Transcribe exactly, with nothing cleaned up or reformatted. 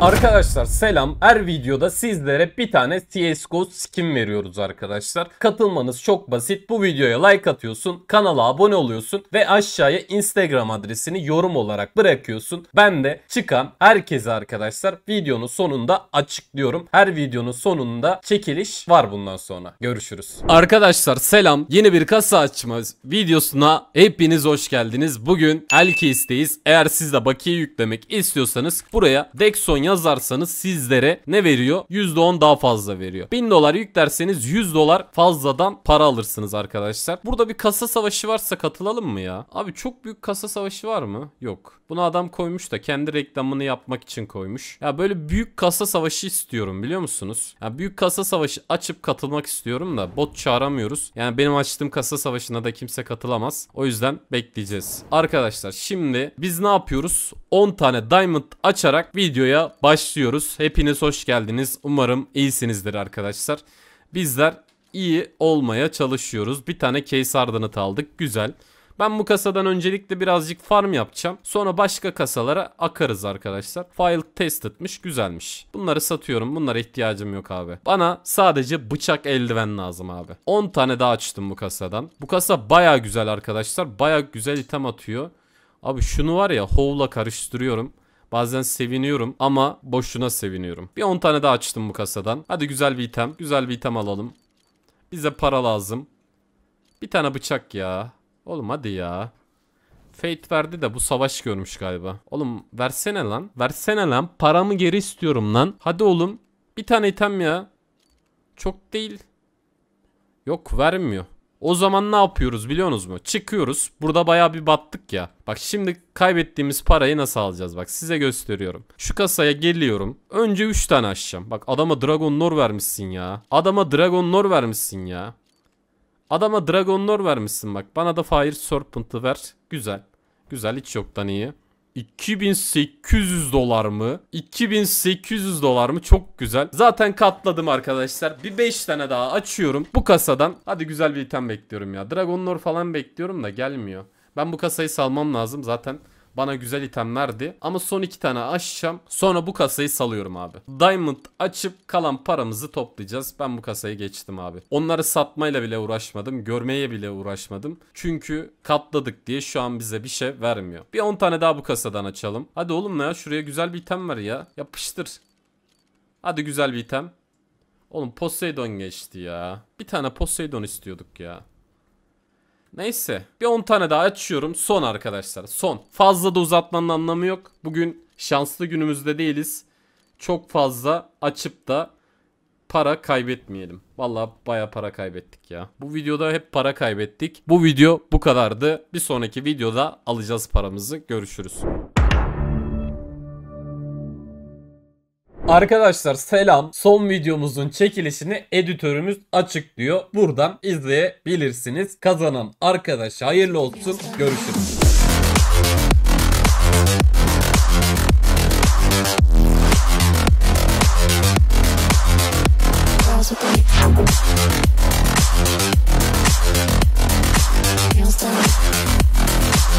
Arkadaşlar selam. Her videoda sizlere bir tane C S G O skin veriyoruz arkadaşlar. Katılmanız çok basit. Bu videoya like atıyorsun, kanala abone oluyorsun ve aşağıya Instagram adresini yorum olarak bırakıyorsun. Ben de çıkan herkese arkadaşlar videonun sonunda açıklıyorum. Her videonun sonunda çekiliş var bundan sonra. Görüşürüz. Arkadaşlar selam. Yeni bir kasa açma videosuna hepiniz hoş geldiniz. Bugün El Kes'teyiz. Eğer siz de bakiye yüklemek istiyorsanız buraya Dexon yazarsanız sizlere ne veriyor? yüzde on daha fazla veriyor. bin dolar yüklerseniz yüz dolar fazladan para alırsınız arkadaşlar. Burada bir kasa savaşı varsa katılalım mı ya? Abi çok büyük kasa savaşı var mı? Yok. Bunu adam koymuş da kendi reklamını yapmak için koymuş. Ya böyle büyük kasa savaşı istiyorum biliyor musunuz? Ya büyük kasa savaşı açıp katılmak istiyorum da bot çağıramıyoruz. Yani benim açtığım kasa savaşına da kimse katılamaz. O yüzden bekleyeceğiz. Arkadaşlar şimdi biz ne yapıyoruz? on tane diamond açarak videoya başlıyoruz. Hepiniz hoş geldiniz. Umarım iyisinizdir arkadaşlar. Bizler iyi olmaya çalışıyoruz. Bir tane case ardanıt aldık. Güzel. Ben bu kasadan öncelikle birazcık farm yapacağım. Sonra başka kasalara akarız arkadaşlar. File tested'miş, güzelmiş. Bunları satıyorum. Bunlara ihtiyacım yok abi. Bana sadece bıçak eldiven lazım abi. on tane daha açtım bu kasadan. Bu kasa baya güzel arkadaşlar. Baya güzel item atıyor. Abi şunu var ya, Howl'la karıştırıyorum. Bazen seviniyorum ama boşuna seviniyorum. Bir on tane daha açtım bu kasadan. Hadi güzel bir item. Güzel bir item alalım. Bize para lazım. Bir tane bıçak ya. Oğlum hadi ya. Fate verdi de bu savaş görmüş galiba. Oğlum versene lan. Versene lan. Paramı geri istiyorum lan. Hadi oğlum. Bir tane item ya. Çok değil. Yok vermiyor. O zaman ne yapıyoruz biliyorsunuz mu? Çıkıyoruz. Burada bayağı bir battık ya. Bak şimdi kaybettiğimiz parayı nasıl alacağız? Bak size gösteriyorum. Şu kasaya geliyorum. Önce üç tane açacağım. Bak adama Dragon Lore vermişsin ya. Adama Dragon Lore vermişsin ya. Adama Dragon Lore vermişsin bak. Bana da Fire Serpent'ı ver. Güzel. Güzel, hiç yoktan iyi. iki bin sekiz yüz dolar mı? iki bin sekiz yüz dolar mı? Çok güzel. Zaten katladım arkadaşlar. Bir beş tane daha açıyorum bu kasadan. Hadi güzel bir item bekliyorum ya. Dragon Lore falan bekliyorum da gelmiyor. Ben bu kasayı salmam lazım zaten. Bana güzel itemlerdi. Ama son iki tane açacağım. Sonra bu kasayı salıyorum abi. Diamond açıp kalan paramızı toplayacağız. Ben bu kasayı geçtim abi. Onları satmayla bile uğraşmadım. Görmeye bile uğraşmadım. Çünkü katladık diye şu an bize bir şey vermiyor. Bir on tane daha bu kasadan açalım. Hadi oğlum ya, şuraya güzel bir item ver ya. Yapıştır. Hadi güzel bir item. Oğlum Poseidon geçti ya. Bir tane Poseidon istiyorduk ya. Neyse bir on tane daha açıyorum. Son arkadaşlar, son. Fazla da uzatmanın anlamı yok. Bugün şanslı günümüzde değiliz. Çok fazla açıp da para kaybetmeyelim. Vallahi baya para kaybettik ya. Bu videoda hep para kaybettik. Bu video bu kadardı. Bir sonraki videoda alacağız paramızı. Görüşürüz. Arkadaşlar selam. Son videomuzun çekilişini editörümüz açıklıyor. Buradan izleyebilirsiniz. Kazanan arkadaşa hayırlı olsun. Görüşürüz.